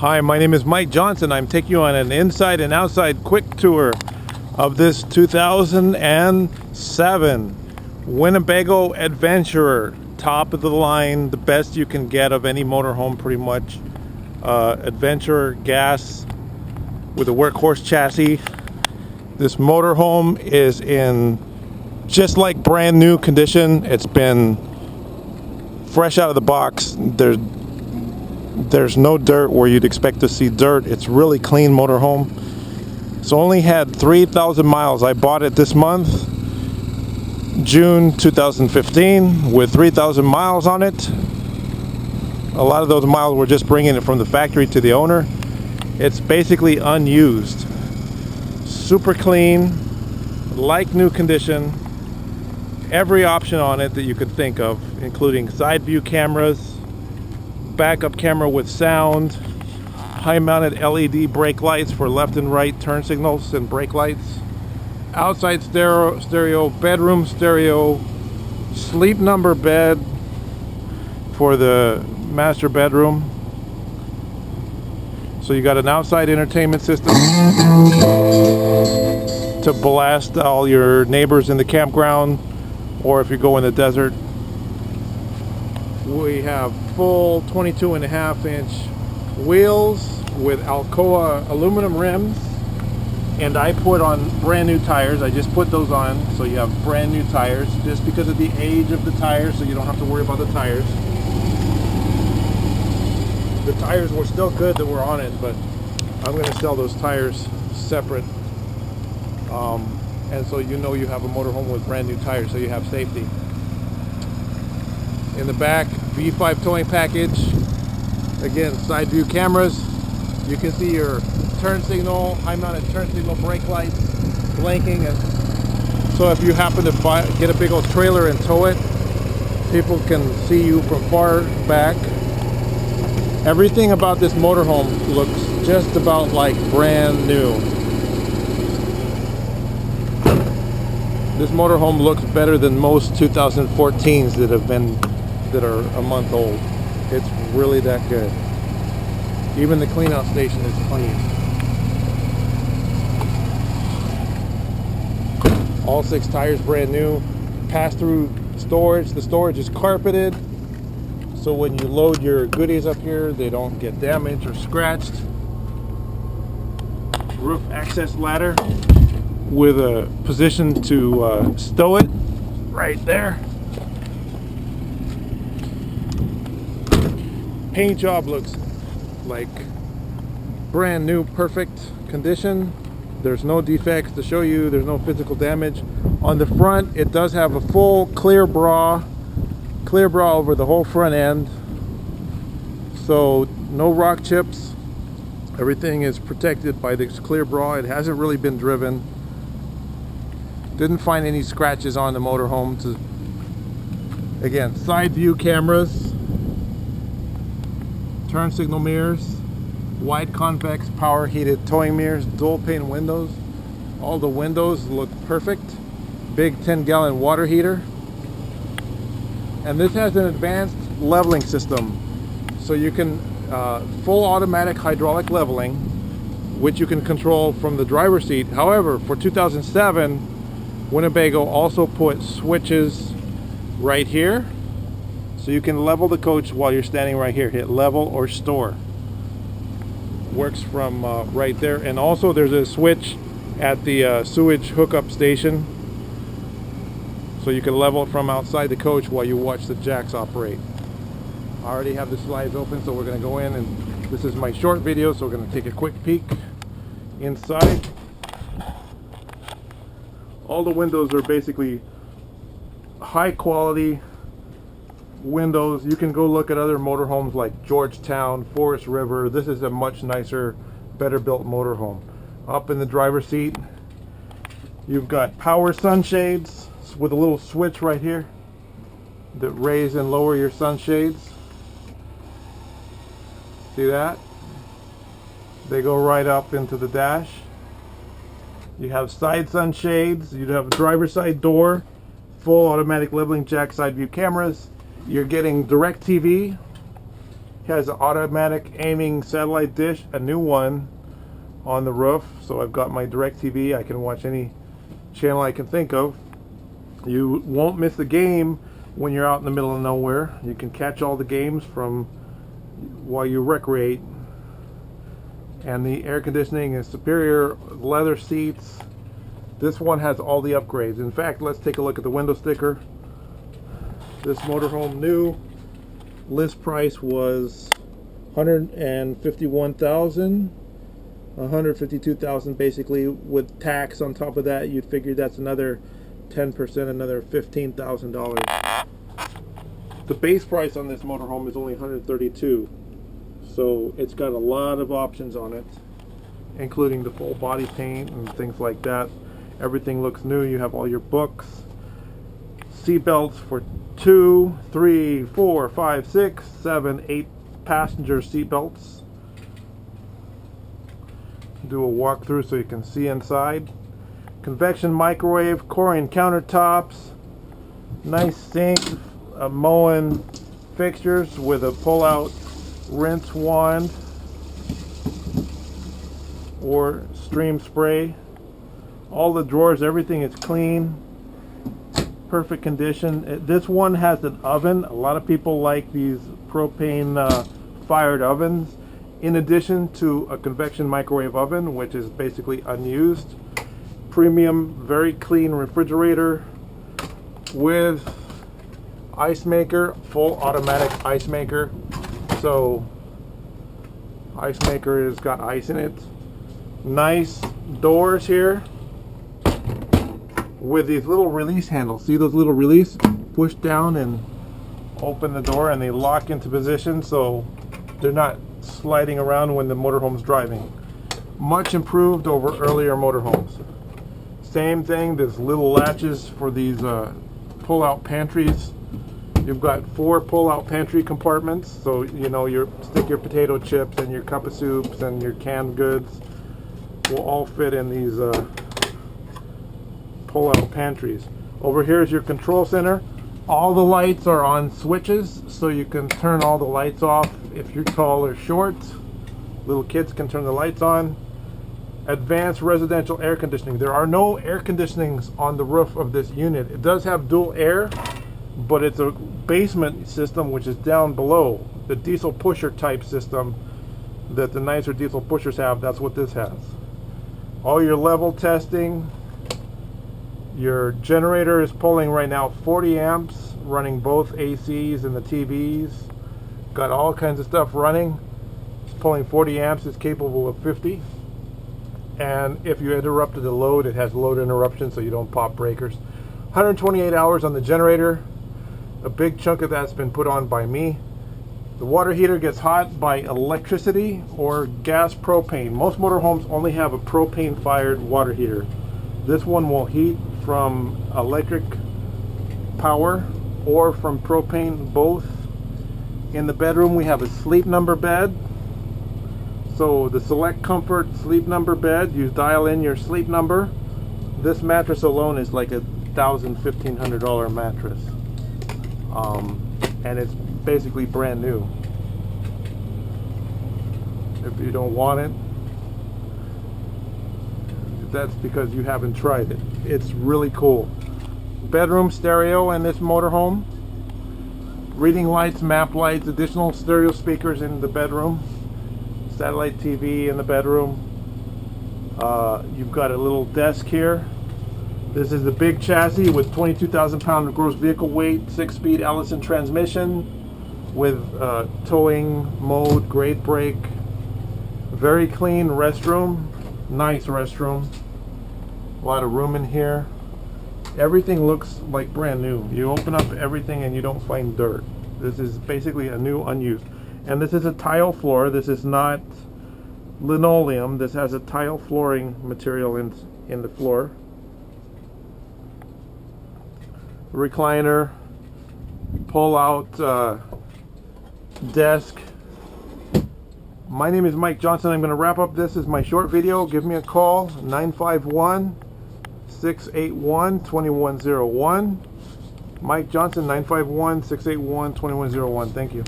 Hi, my name is Mike Johnson. I'm taking you on an inside and outside quick tour of this 2007 Winnebago Adventurer. Top of the line, the best you can get of any motorhome pretty much. Adventurer gas with a workhorse chassis. This motorhome is in just like brand new condition. It's been fresh out of the box. There's no dirt where you'd expect to see dirt. It's really clean motorhome. It's only had 3,000 miles. I bought it this month, June 2015, with 3,000 miles on it. A lot of those miles were just bringing it from the factory to the owner. It's basically unused. Super clean, like new condition. Every option on it that you could think of, including side view cameras, backup camera with sound, high mounted LED brake lights for left and right turn signals and brake lights, outside stereo, bedroom stereo, sleep number bed for the master bedroom. So you got an outside entertainment system to blast all your neighbors in the campground, or if you go in the desert. We have full 22.5-inch wheels with Alcoa aluminum rims, and I put on brand new tires. I just put those on, so you have brand new tires just because of the age of the tires, so you don't have to worry about the tires. The tires were still good that were on it, but I'm going to sell those tires separate, and so you know you have a motorhome with brand new tires, so you have safety. In the back, V5 towing package. Again, side view cameras. You can see your turn signal, high mounted turn signal brake lights blinking. And so if you happen to get a big old trailer and tow it, people can see you from far back. Everything about this motorhome looks just about like brand new. This motorhome looks better than most 2014s that are a month old. It's really that good. Even the cleanout station is clean. All 6 tires brand new. Pass-through storage. The storage is carpeted, so when you load your goodies up here, they don't get damaged or scratched. Roof access ladder with a position to stow it right there. Paint job looks like brand new, perfect condition. There's no defects to show you. There's no physical damage. On the front, it does have a full clear bra over the whole front end. So no rock chips. Everything is protected by this clear bra. It hasn't really been driven. Didn't find any scratches on the motorhome. Again, side view cameras, turn signal mirrors, wide convex power heated towing mirrors, dual pane windows. All the windows look perfect. Big 10-gallon water heater. And this has an advanced leveling system. So you can full automatic hydraulic leveling, which you can control from the driver's seat. However, for 2007, Winnebago also put switches right here. So you can level the coach while you're standing right here. Hit level or store. Works from right there. And also there's a switch at the sewage hookup station. So you can level it from outside the coach while you watch the jacks operate. I already have the slides open, so we're going to go in, and this is my short video, so we're going to take a quick peek inside. All the windows are basically high quality windows. You can go look at other motorhomes like Georgetown, Forest River. This is a much nicer, better built motorhome. Up in the driver's seat, you've got power sunshades with a little switch right here that raise and lower your sunshades. See that? They go right up into the dash. You have side sunshades. You have a driver's side door, full automatic leveling jack, side view cameras. You're getting DirecTV, has an automatic aiming satellite dish, a new one on the roof. So I've got my DirecTV. I can watch any channel I can think of. You won't miss the game when you're out in the middle of nowhere. You can catch all the games from while you recreate. And the air conditioning is superior, leather seats. This one has all the upgrades. In fact, let's take a look at the window sticker. This motorhome new list price was $151,000, $152,000 basically with tax on top of that. You'd figure that's another 10%, another $15,000. The base price on this motorhome is only $132,000, so it's got a lot of options on it, including the full body paint and things like that. Everything looks new. You have all your books, seat belts for 2, 3, 4, 5, 6, 7, 8 passenger seat belts. Do a walkthrough so you can see inside. Convection microwave, Corian countertops, nice sink, Moen fixtures with a pull-out rinse wand or stream spray. All the drawers, everything is clean, perfect condition. This one has an oven. A lot of people like these propane fired ovens, in addition to a convection microwave oven, which is basically unused. Premium, very clean refrigerator with ice maker, full automatic ice maker. So ice maker has got ice in it. Nice doors here with these little release handles. See those little release? Push down and open the door and they lock into position so they're not sliding around when the motorhome's driving. Much improved over earlier motorhomes. Same thing, there's little latches for these pull-out pantries. You've got 4 pull-out pantry compartments, so you know, you stick your potato chips and your cup of soups and your canned goods will all fit in these pull-out pantries. Over here is your control center. All the lights are on switches, so you can turn all the lights off if you're tall or short. Little kids can turn the lights on. Advanced residential air conditioning. There are no air conditionings on the roof of this unit. It does have dual air, but it's a basement system, which is down below. The diesel pusher type system that the nicer diesel pushers have, that's what this has. All your level testing. Your generator is pulling right now 40 amps, running both ACs and the TVs. Got all kinds of stuff running. It's pulling 40 amps, it's capable of 50. And if you interrupted the load, it has load interruption so you don't pop breakers. 128 hours on the generator. A big chunk of that's been put on by me. The water heater gets hot by electricity or gas propane. Most motorhomes only have a propane-fired water heater. This one will heat from electric power or from propane, both. In the bedroom we have a sleep number bed. So the select comfort sleep number bed, you dial in your sleep number. This mattress alone is like a $1,500 mattress. And it's basically brand new. If you don't want it, that's because you haven't tried it. It's really cool. Bedroom stereo in this motorhome. Reading lights, map lights, additional stereo speakers in the bedroom. Satellite TV in the bedroom. You've got a little desk here. This is the big chassis with 22,000 pound of gross vehicle weight, 6-speed Allison transmission with towing mode, great brake. Very clean restroom. Nice restroom. A lot of room in here. Everything looks like brand new. You open up everything and you don't find dirt. This is basically a new unused. And this is a tile floor. This is not linoleum. This has a tile flooring material in the floor. Recliner, pull out desk. My name is Mike Johnson. I'm going to wrap up. This is my short video. Give me a call, 951-681-2101. Mike Johnson, 951-681-2101. Thank you.